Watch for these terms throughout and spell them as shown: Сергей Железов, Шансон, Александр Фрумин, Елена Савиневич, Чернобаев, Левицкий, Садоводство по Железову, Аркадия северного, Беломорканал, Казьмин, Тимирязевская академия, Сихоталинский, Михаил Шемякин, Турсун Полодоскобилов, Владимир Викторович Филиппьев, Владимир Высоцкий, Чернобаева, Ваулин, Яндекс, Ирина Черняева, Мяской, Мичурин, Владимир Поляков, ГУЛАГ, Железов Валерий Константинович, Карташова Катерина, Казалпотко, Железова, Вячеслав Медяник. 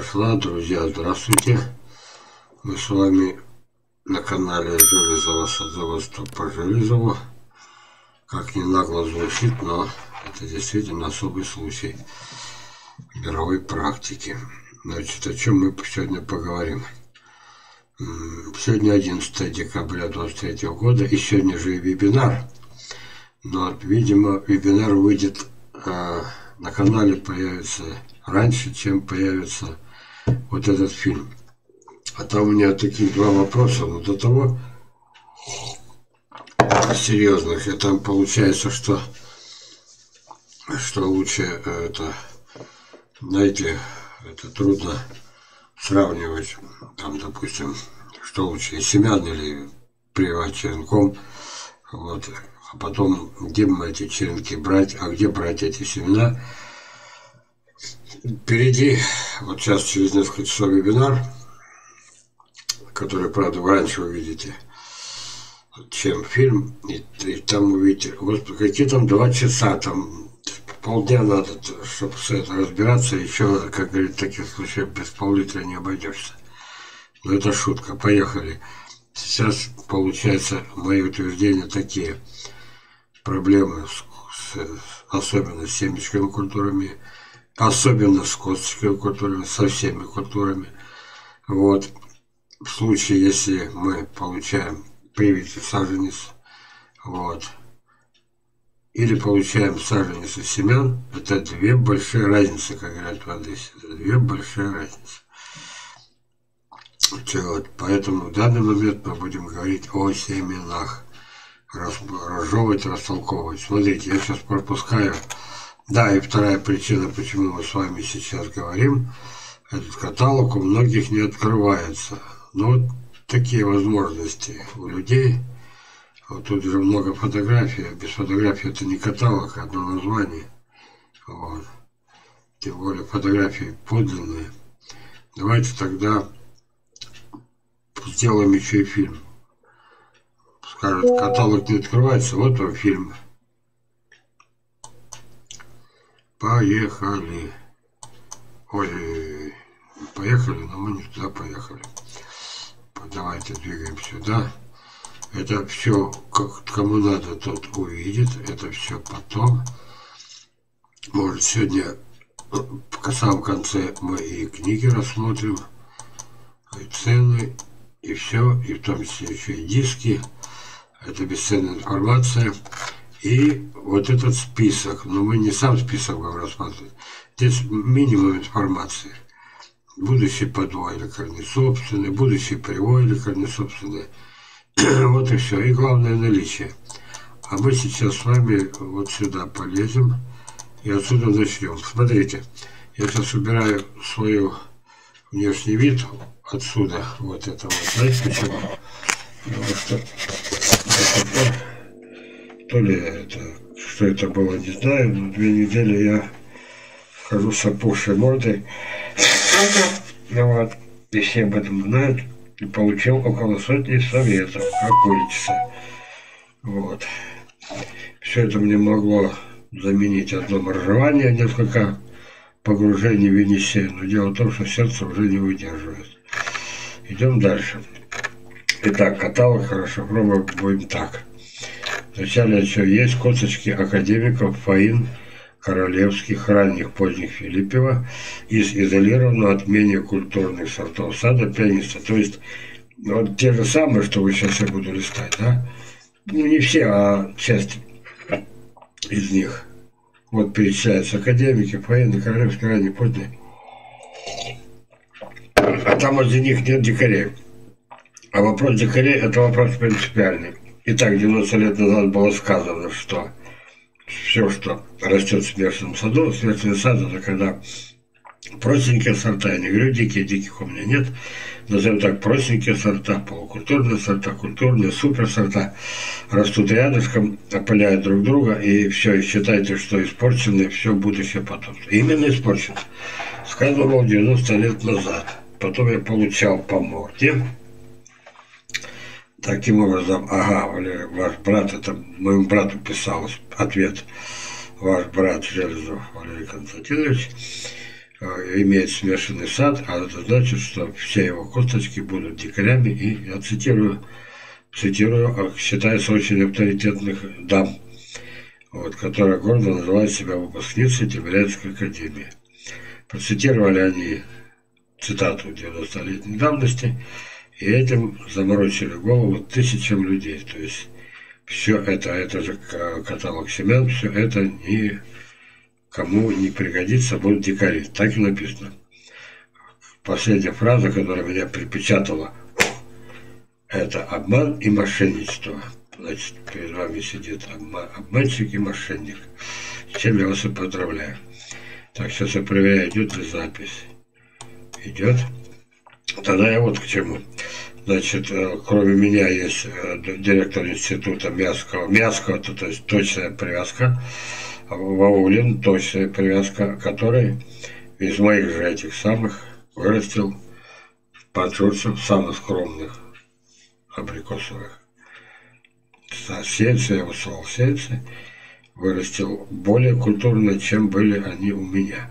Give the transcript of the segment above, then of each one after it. пошла, друзья, здравствуйте. Мы с вами на канале Железова, садоводство по Железову. Как ни нагло звучит, но это действительно особый случай мировой практики. Значит, о чем мы сегодня поговорим? Сегодня 11 декабря 2023 года, и сегодня же и вебинар. Но, видимо, вебинар выйдет на канале, появится раньше, чем появится вот этот фильм. А там у меня такие два вопроса, но до того серьезных. И там получается, что лучше это, знаете, это трудно сравнивать, там, допустим, что лучше, семян или прививать черенком, вот, а потом, где мы эти черенки брать, а где брать эти семена. Впереди, вот сейчас через несколько часов вебинар, который, правда, вы раньше увидите, чем фильм, и там увидите, вот какие там 2 часа, там полдня надо, чтобы с этим разбираться, еще, как говорит, в таких случаях без пол-литра не обойдешься. Но это шутка, поехали. Сейчас, получается, мои утверждения такие. Проблемы, особенно с семечковыми культурами, особенно с косточковыми культурами, со всеми культурами. Вот. В случае, если мы получаем привитый саженец, вот, или получаем саженец из семян, это две большие разницы, как говорят в Одессе. Это две большие разницы. Вот. Поэтому в данный момент мы будем говорить о семенах. Разжевывать, растолковывать. Смотрите, я сейчас пропускаю. Да, и вторая причина, почему мы с вами сейчас говорим, этот каталог у многих не открывается. Но вот такие возможности у людей. Вот тут же много фотографий, а без фотографий это не каталог, а одно название. Вот. Тем более фотографии подлинные. Давайте тогда сделаем еще и фильм. Скажут, каталог не открывается, вот он фильм. Поехали. Ой, поехали, но мы не туда поехали. Давайте двигаем сюда. Это все, как, кому надо, тот увидит. Это все потом. Может, сегодня в самом конце мы и книги рассмотрим, и цены, и все, и в том числе еще и диски. Это бесценная информация. И вот этот список. Но мы не сам список будем рассматривать. Здесь минимум информации. Будущий подвой или корнесобственный, будущий привой или корнесобственный. Вот и все. И главное наличие. А мы сейчас с вами вот сюда полезем. И отсюда начнем. Смотрите. Я сейчас убираю свой внешний вид отсюда. Вот это вот. Знаете почему? Потому что то ли это, что это было, не знаю, но 2 недели я хожу с опухшей мордой. Ну вот. И все об этом знают. И получил около 100 советов, как вылечиться. Вот. Все это мне могло заменить одно моржевание, несколько погружений в Енисей. Но дело в том, что сердце уже не выдерживает. Идем дальше. Итак, каталог хорошо пробовать будем так. Вначале еще есть косточки академиков Фаин, королевских, ранних, поздних Филиппева из изолированного от менее культурных сортов сада пианиста. То есть вот те же самые, что вы сейчас я буду листать, да? Ну не все, а часть из них. Вот перечисляются академики, Фаин, королевские, ранние, поздние. А там возле них нет дикарей. А вопрос дикарей – это вопрос принципиальный. Итак, 90 лет назад было сказано, что все, что растет в смешанном саду, смешанный сад, это когда простенькие сорта, я не говорю дикие, диких у меня нет, назовем так, простенькие сорта, полукультурные сорта, культурные, суперсорта, растут рядышком, опыляют друг друга, и все, и считайте, что испорчены, все будущее потомство. Именно испорчено. Сказано было 90 лет назад. Потом я получал по морде. Таким образом, ага, ваш брат, это моему брату писал ответ, ваш брат Железов Валерий Константинович, имеет смешанный сад, а это значит, что все его косточки будут дикарями. И я цитирую, считается очень авторитетных дам, вот, которая гордо называет себя выпускницей Тимирязевской академии. Процитировали они цитату 90-летней давности, и этим заморочили голову тысячам людей. То есть все это же каталог семян, все это никому не пригодится, будут дикари. Так и написано. Последняя фраза, которая меня припечатала, это обман и мошенничество. Значит, перед вами сидит обманщик и мошенник, с чем я вас и поздравляю. Так, сейчас я проверяю, идет ли запись. Идет. Тогда я вот к чему. Значит, кроме меня есть директор института Мяского. Мяского, то есть точная привязка. Ваулин, точная привязка, который из моих же этих самых вырастил панчурцев, самых скромных абрикосовых. Сеянцы, я высылал сеянцы, вырастил более культурно, чем были они у меня.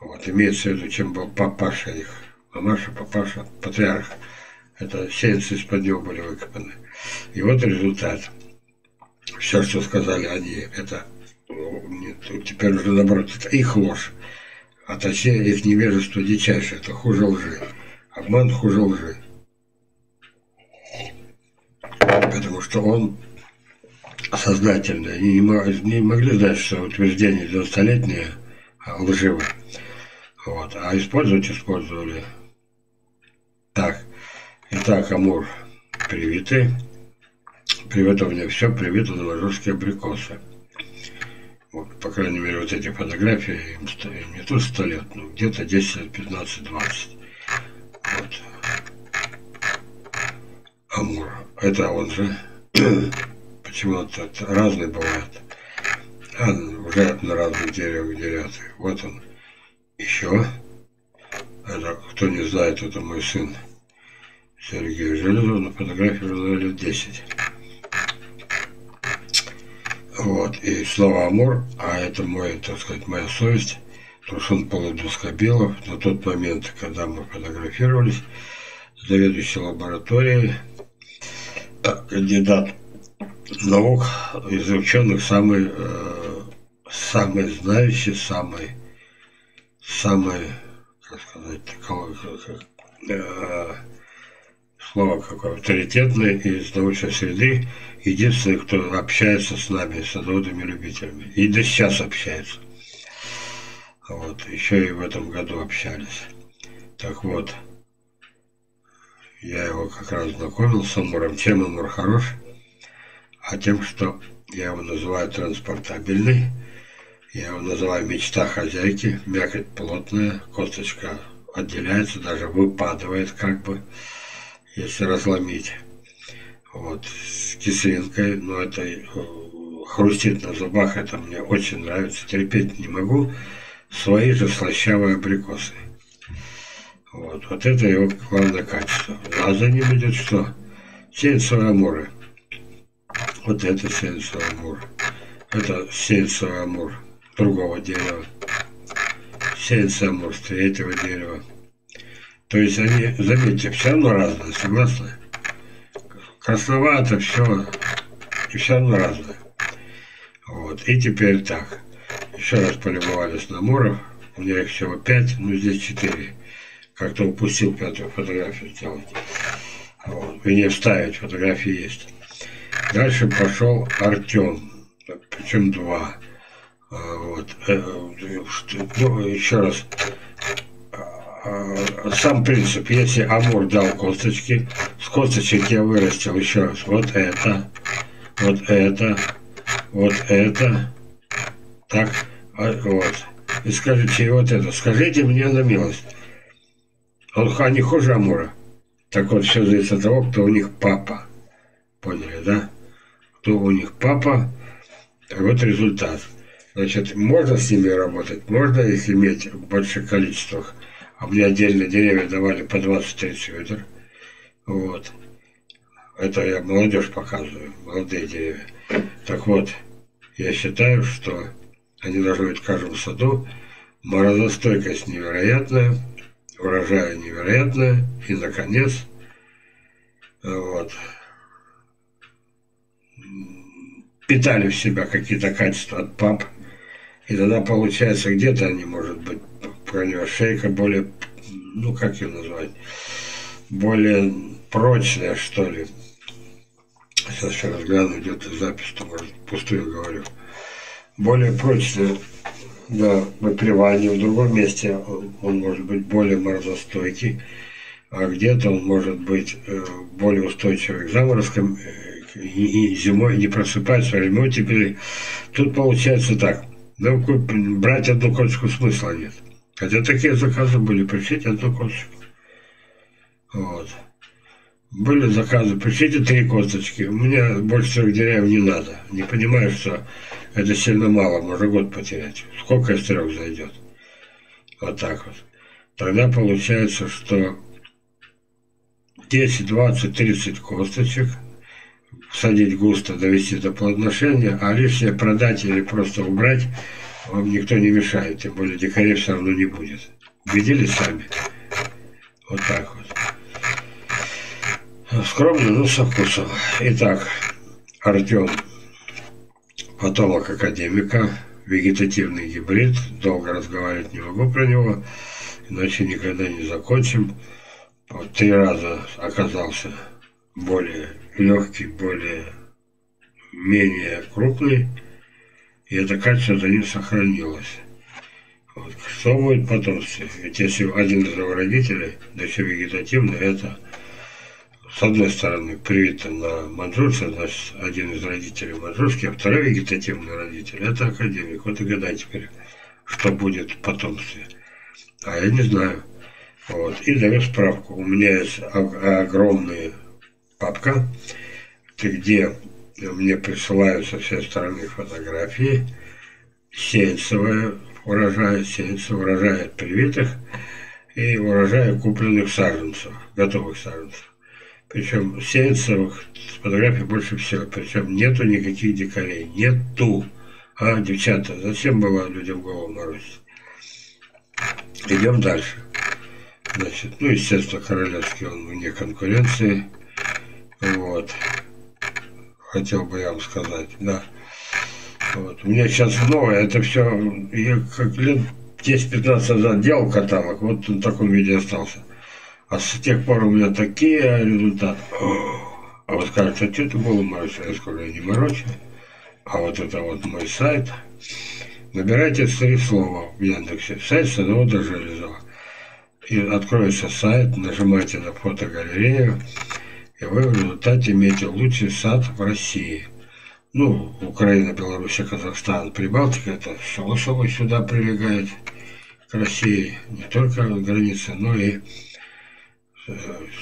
Вот, имеется в виду, чем был папаша их. Мамаша, папаша, патриарх. Это сеянцы из-под него были выкопаны. И вот результат. Все, что сказали они, это нет, теперь уже наоборот, это их ложь. А точнее, их невежество дичайшее. Это хуже лжи. Обман хуже лжи. Потому что он сознательно. Они не могли знать, что утверждение 90-летнее лживо. Вот. А использовать использовали. Так. Итак, Амур, привиты. Привито у меня все, привито новорожские абрикосы. Вот, по крайней мере, вот эти фотографии, им не то 100 лет, но где-то 10 лет, 15, 20. Вот. Амур. Это он же. Почему-то разные бывают. А, уже на разных деревьях дерят. Вот он. Еще. Это, кто не знает, это мой сын Сергей Железов. На фотографии уже лет 10. Вот. И слово Амур, а это мой, так сказать, моя совесть. Потому что он полудоскобелов. На тот момент, когда мы фотографировались, заведующий лабораторией, кандидат наук, из ученых самый знающий, самый, как сказать, слово какое, авторитетный из научной среды, единственный, кто общается с нами, с садоводами-любителями. И до сейчас общается. Вот, еще и в этом году общались. Так вот. Я его как раз знакомил с Амуром. Чем Амур хорош? А тем, что я его называю транспортабельный. Я его называю мечта хозяйки. Мякоть плотная, косточка отделяется, даже выпадывает как бы, если разломить. Вот, с кислинкой, но это хрустит на зубах, это мне очень нравится. Терпеть не могу. Свои же слащавые абрикосы. Вот это его главное качество. А за ним идет что? Сеянцевые амуры. Вот это сеянцевый амур. Это сеянцевый амур другого дерева. Сеянцевый амур с третьего дерева. То есть они, заметьте, все равно разные, согласны? Красновато все, и все равно разное. Вот, и теперь так. Еще раз полюбовались на амуров. У меня их всего 5, но здесь 4. Как-то упустил 5-ю фотографию сделать. Вот. И не вставить, фотографии есть. Дальше пошел Артем. Причем 2. Вот. Ну, еще раз. Сам принцип. Если Амур дал косточки, с косточек я вырастил еще раз. Вот это. Вот это. Вот это. Так. Вот. И скажите вот это. Скажите мне на милость. Они хуже Амура. Так вот, все зависит от того, кто у них папа. Поняли, да? Кто у них папа, вот результат. Значит, можно с ними работать, можно их иметь в больших количествах. А мне отдельно деревья давали по 20-30 ветер. Вот. Это я молодежь показываю, молодые деревья. Так вот, я считаю, что они должны быть в каждом саду морозостойкость невероятная, урожай невероятная, и, наконец, вот, питали в себя какие-то качества от пап, и тогда, получается, где-то они, может быть, проневошейка более, ну, как ее назвать, более прочная, что ли. Сейчас еще разгляну, где-то запись-то, может, пустую говорю. Более прочная до выпривания, в другом месте он может быть более морозостойкий, а где-то он может быть более устойчивый к заморозкам и зимой не просыпается, а зимой теперь. Тут получается так, ну, брать одну кочку смысла нет. Хотя такие заказы были, пришлите одну косточку. Вот. Были заказы, пришлите 3 косточки. У меня больше 3 деревьев не надо. Не понимаю, что это сильно мало, можно год потерять. Сколько из 3 зайдет? Вот так вот. Тогда получается, что 10, 20, 30 косточек садить густо, довести до плодоношения, а лишнее продать или просто убрать вам никто не мешает, тем более дикарей все равно не будет. Убедились сами? Вот так вот. Скромно, но со вкусом. Итак, Артем, потомок академика, вегетативный гибрид. Долго разговаривать не могу про него, иначе никогда не закончим. Вот 3 раза оказался более легкий, менее крупный. И это качество за ним сохранилось. Вот. Что будет в потомстве? Ведь если один из его родителей, да еще вегетативный, это, с одной стороны, привито на маньчжурце, значит, один из родителей маньчжурский, а второй вегетативный родитель, это академик. Вот и гадай теперь, что будет в потомстве. А я не знаю. Вот. И даю справку. У меня есть огромная папка, где мне присылают со всей стороны фотографии сеянцевого урожая от привитых и урожая купленных саженцев, готовых саженцев. Причем сеянцевых фотографий больше всего, причем нету никаких дикарей, нету. А, девчата, зачем было людям голову морозить? Идем дальше. Значит, ну, естественно, королевский он вне конкуренции. Вот. Хотел бы я вам сказать, да. Вот. У меня сейчас новое, это все, я как лет 10-15 назад делал каталог, вот в таком виде остался. А с тех пор у меня такие результаты. А вы скажете, а что это было морочно? Я скажу, я не морочу. А вот это вот мой сайт. Набирайте 3 слова в Яндексе. Сайт Садоводство по Железову. И откроется сайт, нажимайте на фотогалерею. И вы в результате имеете лучший сад в России. Ну, Украина, Белоруссия, Казахстан, Прибалтика, это все особо сюда прилегает к России. Не только границы, но и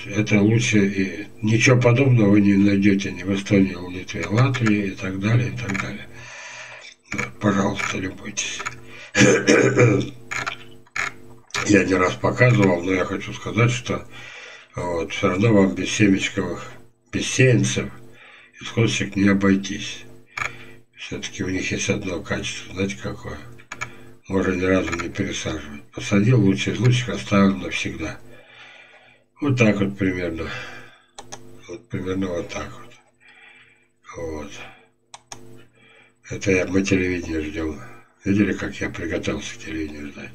это лучше. И ничего подобного вы не найдете ни в Эстонии, ни в Литве, ни в Латвии и так далее, и так далее. Пожалуйста, любуйтесь. Я не раз показывал, но я хочу сказать, что вот, все равно вам без семечковых, без сеянцев из косточек не обойтись. Все-таки у них есть одно качество, знаете какое? Можно ни разу не пересаживать. Посадил лучше из лучших, оставил навсегда. Вот так вот примерно. Вот примерно вот так вот. Вот. Это я, мы телевидение ждем. Видели, как я приготовился к телевидению ждать?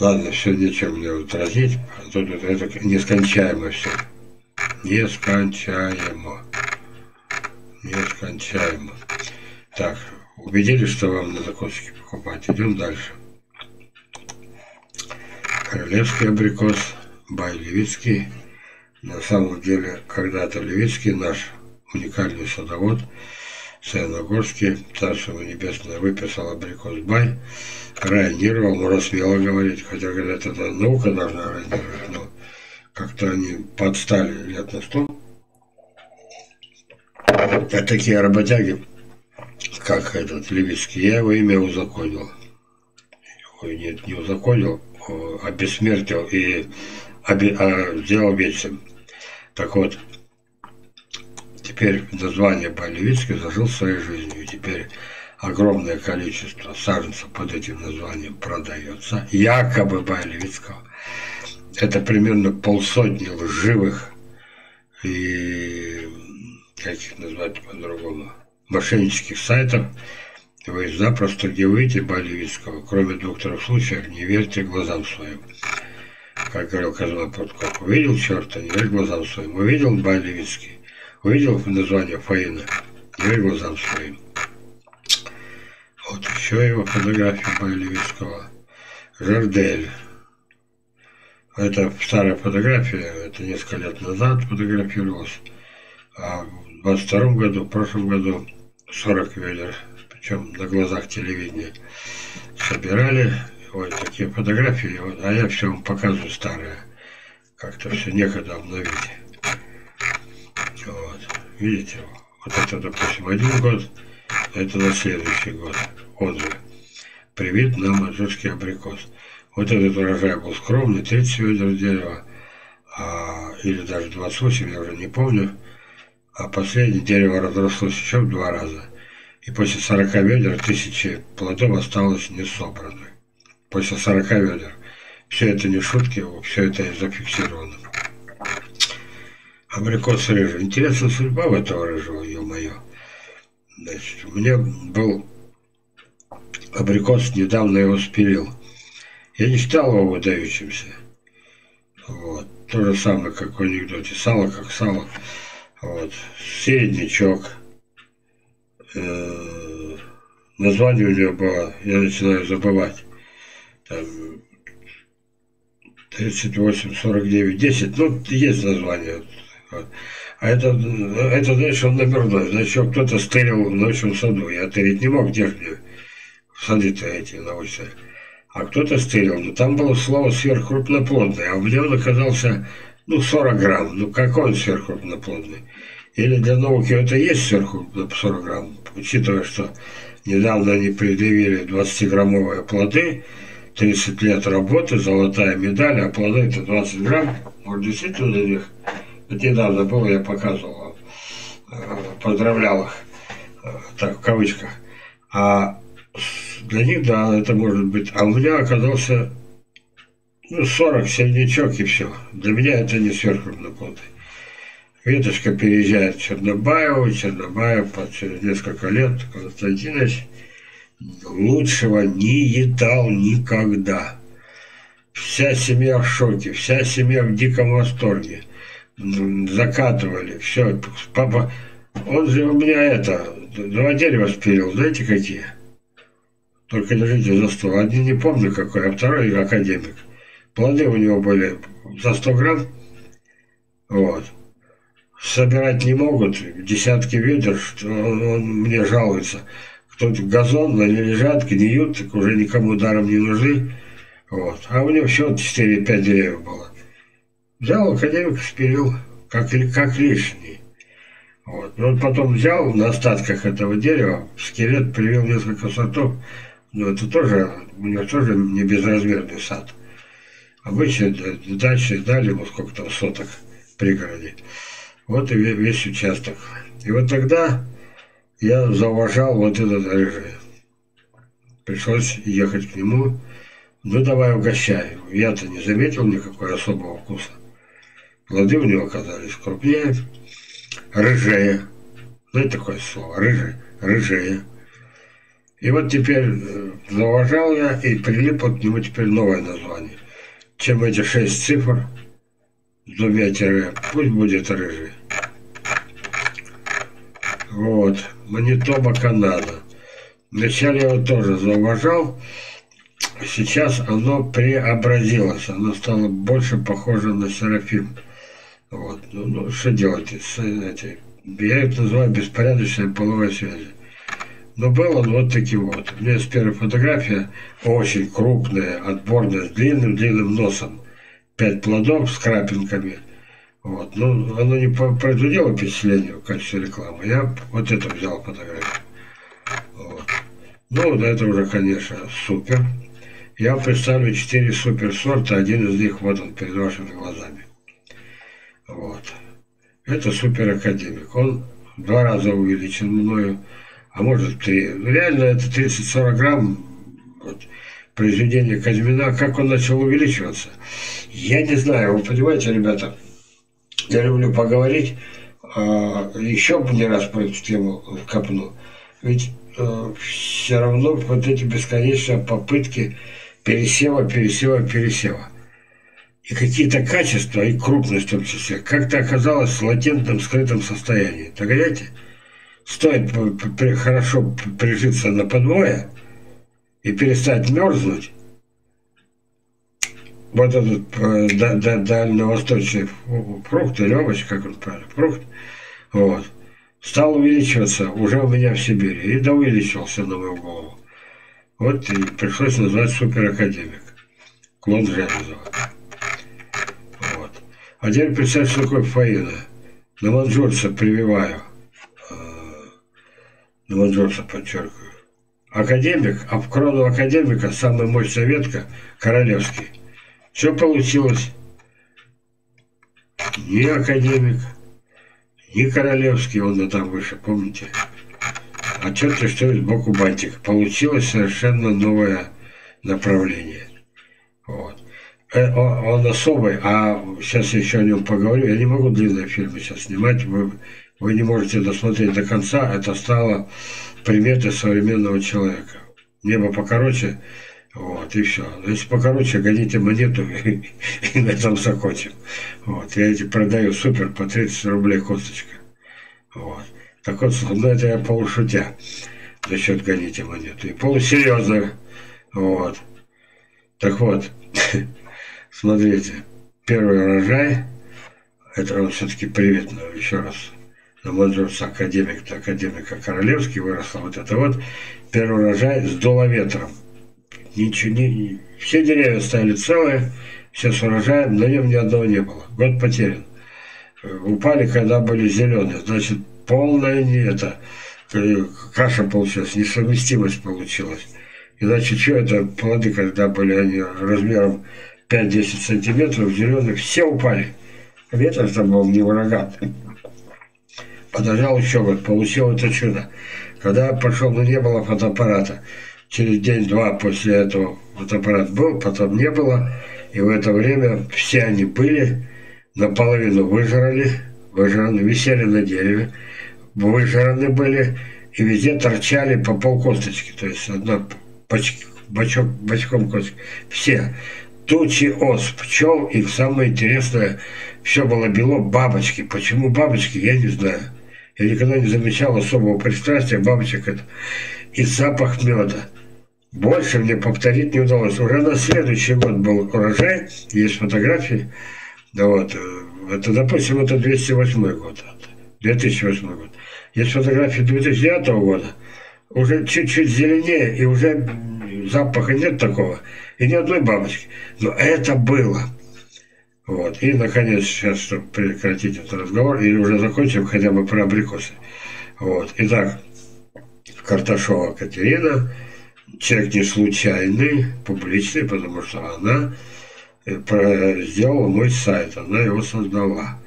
Ладно, все, нечем мне отразить. Тут это нескончаемо все. Нескончаемо. Нескончаемо. Так, убедились, что вам надо косточки покупать. Идем дальше. Королевский абрикос, бай-левицкий. На самом деле, когда-то Левицкий, наш уникальный садовод, Саяногорский, Царство его Небесное, выписал абрикос бай, районировал, можно смело говорить, хотя, говорят, это наука должна районировать, но как-то они подстали лет на 100. А такие работяги, как этот Левицкий, я его имя узаконил. Ой, нет, не узаконил, обессмертил и сделал вечным. Так вот, теперь до звания Балевицкий зажил своей жизнью. Теперь огромное количество саженцев под этим названием продается, якобы Балевицкого. Это примерно полсотни лживых и, как их назвать по-другому, мошеннических сайтов. Вы запросто не выйдете Балевицкого, кроме двух-трех случаев, не верьте глазам своим. Как говорил Казалпотко, увидел черта, не верь глазам своим. Увидел Балевицкий, увидел название Фаина, не верь глазам своим. Вот еще его фотография Балевицкого. Жардель. Это старая фотография, это несколько лет назад фотографировалась. А в 22 году, в прошлом году, 40 ведер, причем на глазах телевидения, собирали. Вот такие фотографии, а я все вам показываю старые. Как-то все некогда обновить. Вот. Видите, вот это, допустим, один год, это на следующий год. Он же привит нам маньчжурский абрикос. Вот этот урожай был скромный, 30 ведер дерева, или даже 28, я уже не помню. А последнее дерево разрослось еще в 2 раза. И после 40 ведер 1000 плодов осталось не собрано. После 40 ведер. Все это не шутки, все это зафиксировано. Абрикос рыжий. Интересная судьба у этого рыжего, ё-моё. Значит, у меня был абрикос, недавно его спилил. Я не считал его выдающимся. Вот. То же самое, как в анекдоте. Сало как сало. Вот. Середнячок. Название у него было, я начинаю забывать. 38, 49, 10, ну, есть название. Вот. А это, знаешь, он номерной. Значит, кто-то стырил в научном саду. Я тырить не мог, где же мне сады-то эти научные. А кто-то стырил. Но там было слово сверхкрупноплодное. А у меня он оказался, ну, 40 грамм. Ну, какой он сверхкрупноплодный? Или для науки это есть сверхкрупноплодный 40 грамм? Учитывая, что недавно они предъявили 20-граммовые плоды, 30 лет работы, золотая медаль, а плоды это 20 грамм. Может, действительно для них? Вот недавно было, я показывал, поздравлял их, так, в кавычках. А для них, да, это может быть. А у меня оказался, ну, 40 середнячок и все. Для меня это не сверхкрупноплодный. Веточка переезжает в Чернобаеву, Чернобаев через несколько лет Константинович лучшего не едал никогда. Вся семья в шоке, вся семья в диком восторге. Закатывали, все. Папа, он же у меня это, 2 дерева спилил, знаете какие? Только лежите за стол. Один не помню какой, а второй академик. Плоды у него были за 100 грамм. Вот. Собирать не могут, десятки ведер, он мне жалуется. Кто-то газон, они лежат, гниют, так уже никому даром не нужны. Вот. А у него все 4-5 деревьев было. Взял академик, спилил, как лишний. Вот. Но он потом взял на остатках этого дерева, скелет привел несколько сортов, но это тоже, у него тоже не безразмерный сад. Обычно дальше дали ему сколько там соток в пригороде. Вот и весь участок. И вот тогда я зауважал вот этот рыжий. Пришлось ехать к нему. Ну, давай угощай. Я-то не заметил никакого особого вкуса. Плоды у него оказались крупнее, рыжее. Ну, это такое слово. Рыжий, рыжее. И вот теперь зауважал я и прилипло к нему теперь новое название. Чем эти 6 цифр? С 2 тире. Пусть будет рыжий. Вот. Манитоба, Канада. Вначале я его тоже зауважал. Сейчас оно преобразилось. Оно стало больше похоже на серафим. Вот. Ну, что делать? Я это называю беспорядочная половая связь. Но был он вот таким вот. У меня с первой фотография очень крупная, отборная, с длинным-длинным носом. 5 плодов с крапинками. Вот. Ну, оно не произвело впечатление в качестве рекламы. Я вот это взял фотографию. Вот. Ну, это уже, конечно, супер. Я представлю 4 суперсорта, один из них вот он перед вашими глазами. Вот. Это суперакадемик. Он 2 раза увеличен мною, а может 3. Ну, реально это 30-40 грамм вот, произведение Казьмина. Как он начал увеличиваться? Я не знаю. Вы понимаете, ребята, я люблю поговорить, еще не раз по эту тему копну. Ведь все равно вот эти бесконечные попытки пересева. И какие-то качества, и крупность в том числе, как-то оказалось в латентном, скрытом состоянии. Так, понимаете? Стоит хорошо прижиться на подвое и перестать мерзнуть. Вот этот дальневосточный фрукт или овощ, как он правильно, фрукт, вот, стал увеличиваться уже у меня в Сибири. И доувеличился на мою голову. Вот и пришлось назвать суперакадемик. Клон Железова. Вот. А теперь представь, что такое фаина. На маньчжурца прививаю. На маньчжурца подчеркиваю. Академик, а в крону академика самая мощная ветка королевский. Что получилось? Ни академик, ни королевский, он и там выше, помните? А черт, что ли, сбоку бантик. Получилось совершенно новое направление. Вот. Он особый, а сейчас я еще о нем поговорю. Я не могу длинные фильмы сейчас снимать. Вы не можете досмотреть до конца. Это стало приметой современного человека. Небо покороче, вот, и все. Если покороче, гоните монету и на этом закончим. Вот. Я эти продаю супер по 30 рублей косточка. Вот. Так вот, ну это я полушутя за счет гоните монету. И полусерьезно. Вот. Так вот, смотрите, первый урожай. Это он все-таки привет, но еще раз. На маньчжурца академик-то академика королевский выросла. Вот это вот. Первый урожай сдуло ветром. Ничего, все деревья стояли целые, все с урожаем, на нем ни одного не было. Год потерян. Упали, когда были зеленые. Значит, полная не это. Каша получилась, несовместимость получилась. Иначе что это плоды, когда были они размером 5-10 сантиметров, зеленые, все упали. Ветер там был не ураган. Подождал еще год, получил это чудо. Когда я пошел, но не было фотоаппарата. Через день-два после этого фотоаппарат был, потом не было. И в это время все они были, наполовину выжраны, висели на дереве, выжраны были, и везде торчали по полкосточки, то есть одна бочком косточки. Все. Тучи ос, пчел, и самое интересное, все было бело, бабочки. Почему бабочки, я не знаю. Я никогда не замечал особого пристрастия бабочек. Это. И запах меда. Больше мне повторить не удалось. Уже на следующий год был урожай, есть фотографии. Да вот. Это, допустим, это 2008 год. 2008 год. Есть фотографии 2009 года. Уже чуть-чуть зеленее, и уже запаха нет такого. И ни одной бабочки. Но это было. Вот. И, наконец, сейчас, чтобы прекратить этот разговор, или уже закончим хотя бы про абрикосы. Вот. Итак, Карташова Катерина, человек не случайный, публичный, потому что она сделала мой сайт, она его создала.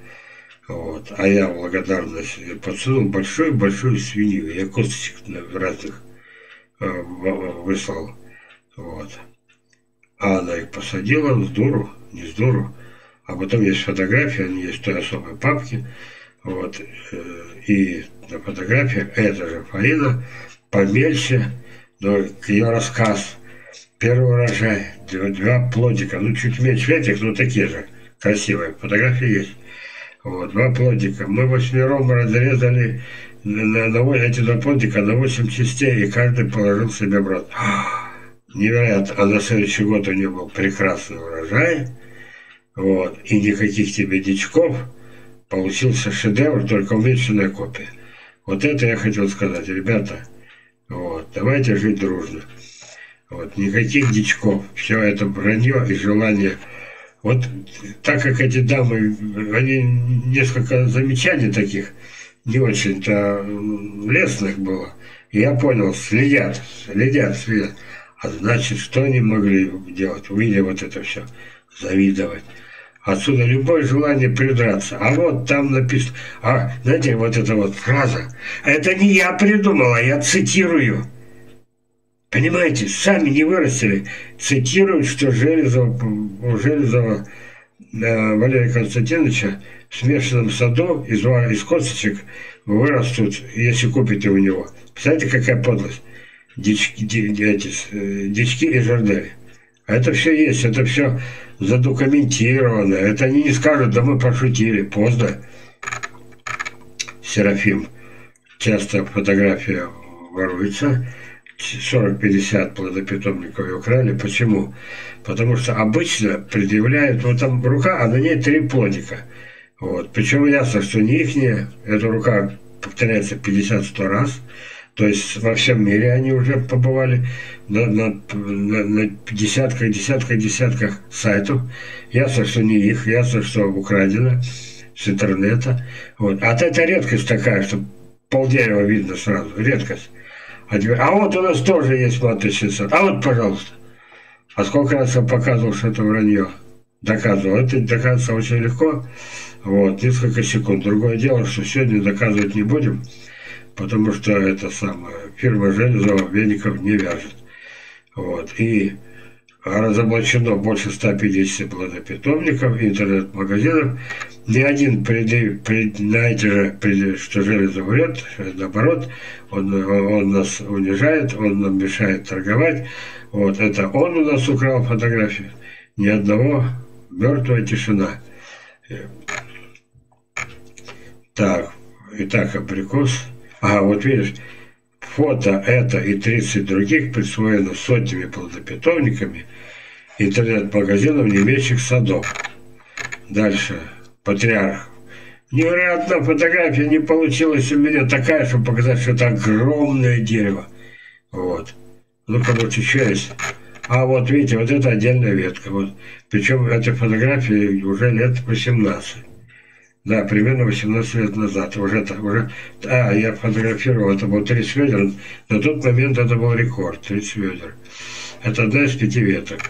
Вот. А я благодарность подсунул большую-большую свинью. Я косточек разных выслал. Вот. А она их посадила, сдуру, не сдуру. А потом есть фотографии, они есть в той особой папке. Вот. И на фотографии эта же фаина, помельче, но ее рассказ. Первый урожай, 2 плодика, ну чуть меньше этих, но такие же, красивые, фотографии есть. Вот, 2 плодика. Мы 8 разрезали эти 2 плодика на 8 частей, и каждый положил себе в рот. Невероятно. А на следующий год у нее был прекрасный урожай. Вот. И никаких тебе дичков. Получился шедевр, только уменьшенная копия. Вот это я хотел сказать. Ребята, вот, давайте жить дружно. Вот, никаких дичков. Все это вранье и желание. Вот так как эти дамы, они несколько замечаний таких, не очень-то лестных было. И я понял, следят. А значит, что они могли делать? Увидели вот это все, завидовать. Отсюда любое желание придраться. А вот там написано, а, знаете, вот эта вот фраза. Это не я придумала, я цитирую. Понимаете, сами не вырастили. Цитируют, что у Железова Валерия Константиновича в смешанном саду из косточек вырастут, если купите у него. Представляете, какая подлость. Дички и жердели. А это все есть, это все задокументировано. Это они не скажут, да мы пошутили. Поздно. Серафим. Часто фотография воруется. 40-50 плодопитомников украли. Почему? Потому что обычно предъявляют, вот там рука, а на ней 3 плодика. Вот. Причем ясно, что не ихняя. Эта рука повторяется 50-100 раз. То есть во всем мире они уже побывали на десятках сайтов. Ясно, что не их, ясно, что украдено с интернета. Вот. А это редкость такая, что полдерева видно сразу. Редкость. А вот у нас тоже есть маточный сад. А вот, пожалуйста. А сколько раз я показывал, что это вранье? Доказывал. Это доказывается очень легко. Вот, несколько секунд. Другое дело, что сегодня доказывать не будем. Потому что это самое, фирма Железова веников не вяжет. Вот. И разоблачено больше 150 плодопитомников, интернет-магазинов. Ни один, знаете же, что Железов врет, наоборот, он нас унижает, он нам мешает торговать. Вот. Это он у нас украл фотографии. Ни одного, мертвая тишина. Так, итак, абрикос. А вот видишь, фото это и 30 других присвоено сотнями плодопитомниками интернет-магазинов немецких садов. Дальше. Патриарх. Невероятно, фотография не получилась у меня такая, чтобы показать, что это огромное дерево. Вот. Ну, короче, еще есть. А вот видите, вот это отдельная ветка. Вот. Причем этой фотографии уже лет 18. Да, примерно 18 лет назад. Я фотографировал, это был 30 ведер. На тот момент это был рекорд, 30 ведер. Это одна из 5 веток.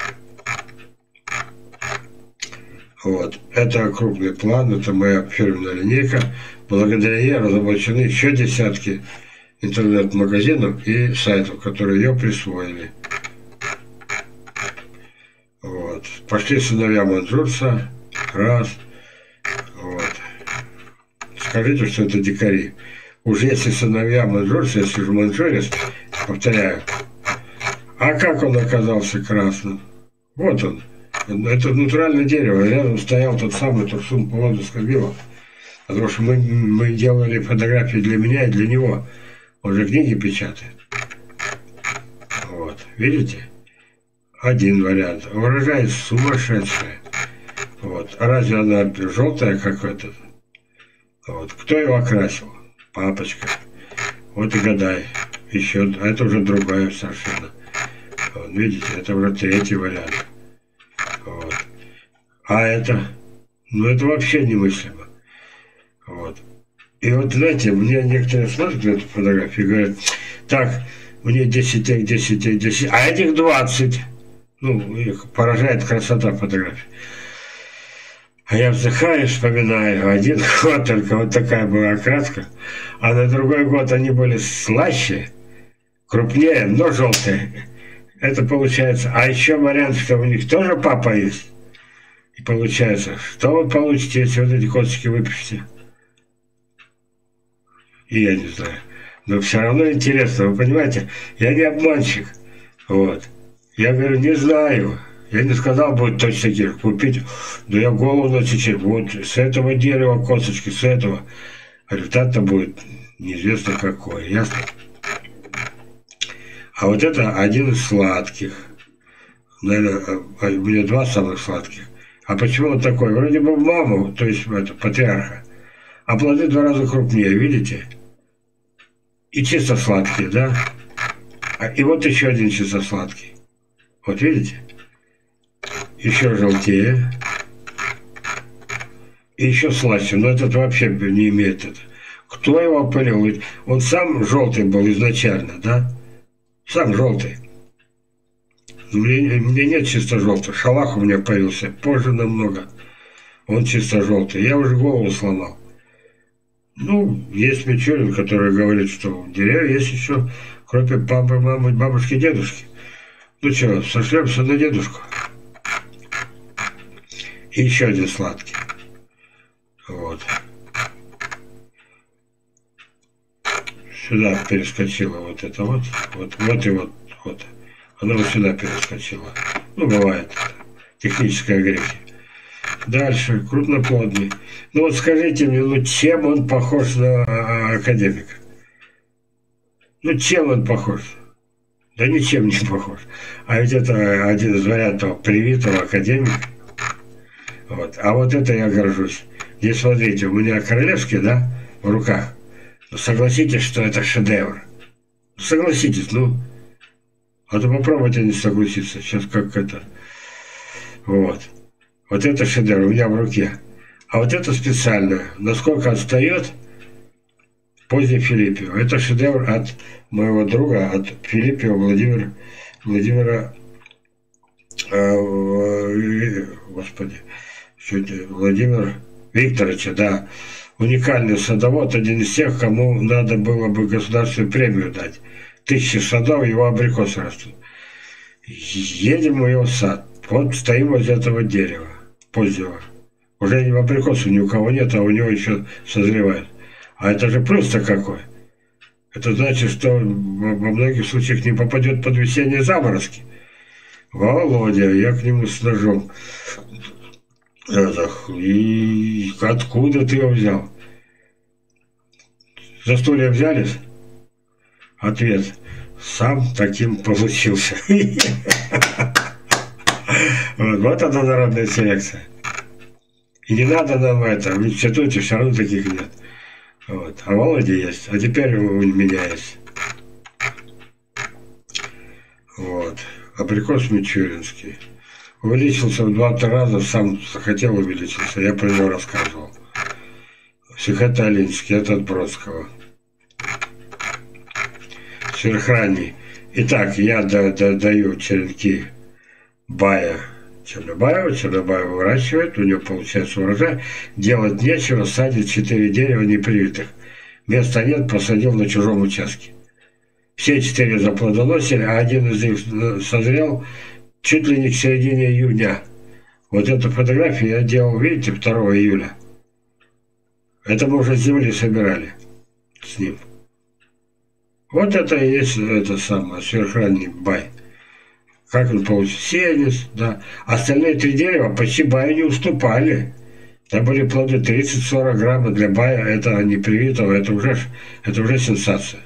Вот. Это крупный план, это моя фирменная линейка. Благодаря ей разоблачены еще десятки интернет-магазинов и сайтов, которые ее присвоили. Вот. Пошли сыновья маньчжурца. Раз. Вот. Скажите, что это дикари. Уж если сыновья маньчжурца, если же маньчжурец, повторяю. А как он оказался красным? Вот он. Это натуральное дерево. Рядом стоял тот самый Турсун Полодоскобилов. Потому что мы делали фотографии для меня и для него. Он же книги печатает. Вот. Видите? Один вариант. Урожай сумасшедший. Вот. А разве она желтая, как этот? Вот. Кто его окрасил? Папочка. Вот и гадай. Еще. А это уже другая совершенно. Вот. Видите, это уже 3-й вариант. Вот. А это? Ну, это вообще немыслимо. Вот. И вот, знаете, мне некоторые смотрят на эту фотографию и говорят, так, мне 10 этих, 10 этих, 10, а этих 20. Ну, их поражает красота фотографии. А я вздыхаю, вспоминаю, 1 год только вот такая была окраска, а на другой год они были слаще, крупнее, но желтые. Это получается. А еще вариант, что у них тоже папа есть. И получается, что вы получите, если вот эти косточки выпишете? И я не знаю. Но все равно интересно, вы понимаете? Я не обманщик. Вот. Я говорю, не знаю. Я не сказал, будет точно таких купить. Но я голову насечу. Вот с этого дерева косточки, с этого. Результат-то будет неизвестно какой. Ясно? А вот это один из сладких. Наверное, у меня 2 самых сладких. А почему он такой? Вроде бы маму, то есть это, патриарха. А плоды 2 раза крупнее, видите? И чисто сладкие, да? И вот еще один чисто сладкий. Вот видите? Еще желтее. И еще слаще. Но этот вообще не имеет это. Кто его опылил? Он сам желтый был изначально, да? Сам желтый. У меня нет чисто желтых. Шалах у меня появился позже намного. Он чисто желтый. Я уже голову сломал. Ну, есть Мичурин, который говорит, что деревья есть еще, кроме папы, мамы, бабушки, дедушки. Ну что, сошлемся на дедушку. И еще один сладкий. Вот. Сюда перескочила вот это вот. Вот. Она вот сюда перескочила. Ну, бывает. Техническая грехи. Дальше, крупноплодный. Ну вот скажите мне, ну чем он похож на академика? Ну чем он похож? Да ничем не похож. А ведь это один из вариантов привитого академика. Вот. А вот это я горжусь. Здесь смотрите, у меня королевский, да, в руках. Ну, согласитесь, что это шедевр. Согласитесь, ну. А то попробуйте не согласиться. Сейчас как это. Вот. Вот это шедевр у меня в руке. А вот это специально. Насколько отстает поздний Филиппьев. Это шедевр от моего друга, от Филиппьева Владимира. Господи, Владимира Викторовича, да. Уникальный садовод, один из тех, кому надо было бы государственную премию дать. 1000 садов, его абрикосы растут. Едем в его сад. Вот стоим возле этого дерева, позднего. Уже абрикосов ни у кого нет, а у него еще созревают. А это же плюс-то какой. Это значит, что во многих случаях не попадет под весенние заморозки. Володя, я к нему с ножом. И откуда ты его взял? За стулья взялись? Ответ. Сам таким получился. Вот она народная селекция. И не надо нам это. В институте все равно таких нет. Вот. А Володя есть. А теперь у меня есть. Вот. Абрикос мичуринский. Увеличился в 2-3 раза, сам захотел увеличиться. Я про него рассказывал. Сихоталинский, это от Бродского. Сверхранний. Итак, я даю черенки бая Чернобаева. Чернобаева выращивает, у нее получается урожай. Делать нечего, садит 4 дерева непривитых. Места нет, посадил на чужом участке. Все 4 заплодоносили, а один из них созрел чуть ли не к середине июня. Вот эту фотографию я делал, видите, 2 июля. Это мы уже с земли собирали с ним. Вот это и есть это самое, сверхранний бай. Как он получил? Сенец, да. Остальные 3 дерева почти баю не уступали. Там были плоды 30-40 граммов для бая, это не привитого, это уже сенсация.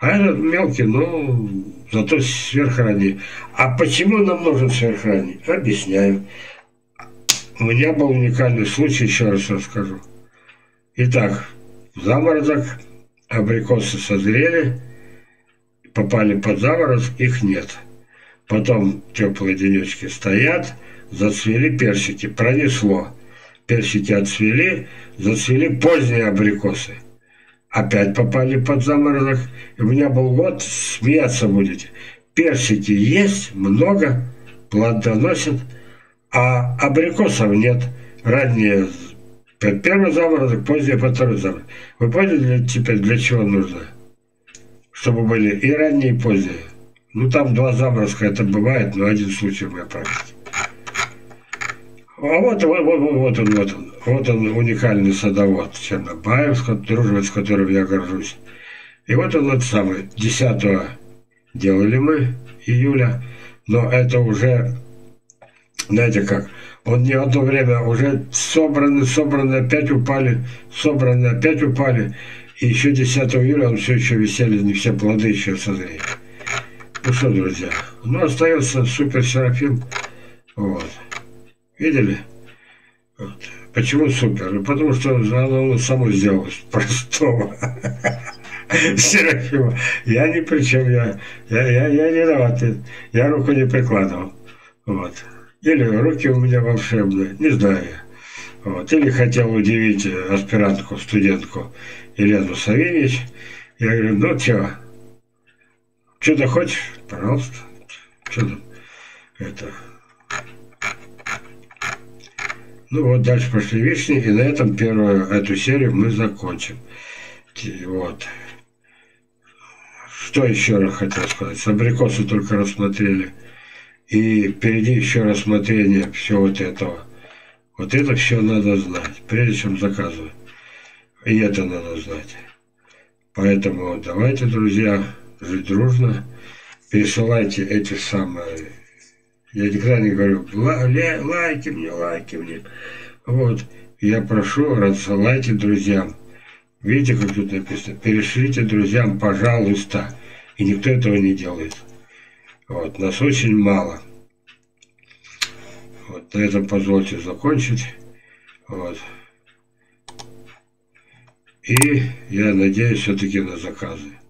А этот мелкий, но зато сверхранний. А почему нам нужен сверхранний? Объясняю. У меня был уникальный случай, еще раз расскажу. Итак, заморозок, абрикосы созрели, попали под заморозок, их нет. Потом теплые денечки стоят, зацвели персики, пронесло. Персики отцвели, зацвели поздние абрикосы. Опять попали под заморозок. И у меня был год, смеяться будете. Персики есть, много, плодоносят, а абрикосов нет. Ранние, первый заморозок, позднее, второй заморозок. Вы поняли теперь, для чего нужно? Чтобы были и ранние, и поздние. Ну, там 2 заморозка, это бывает, но один случай в моей практике. А вот он, уникальный садовод Чернобаев, дружба, с которым я горжусь. И вот он этот самый, 10-го делали мы, июля, но это уже, знаете как, он не одно время, уже собраны, опять упали, и еще 10 июля он все еще висели, не все плоды еще созрели. Ну что, друзья, ну остается супер Серафим, вот, видели? Вот. Почему супер? Ну, потому что оно само сделалось, простого Серафима. Я ни при чем, я не виноват, я руку не прикладывал, вот. Или руки у меня волшебные, не знаю. Вот. Или хотел удивить аспирантку, студентку Елену Савиневич. Я говорю, ну чего? Что-то хочешь? Пожалуйста. Что тут это? Ну вот, дальше пошли вишни, и на этом первую эту серию мы закончим. Вот. Что еще раз хотел сказать? С абрикосы только рассмотрели. И впереди еще рассмотрение всего вот этого. Вот это все надо знать, прежде чем заказывать. И это надо знать. Поэтому давайте, друзья, жить дружно. Пересылайте эти самые... Я никогда не говорю, лайки мне. Вот. Я прошу, рассылайте друзьям. Видите, как тут написано? Перешлите друзьям, пожалуйста. И никто этого не делает. Вот. Нас очень мало. Вот. На этом позвольте закончить. Вот. И я надеюсь все-таки на заказы.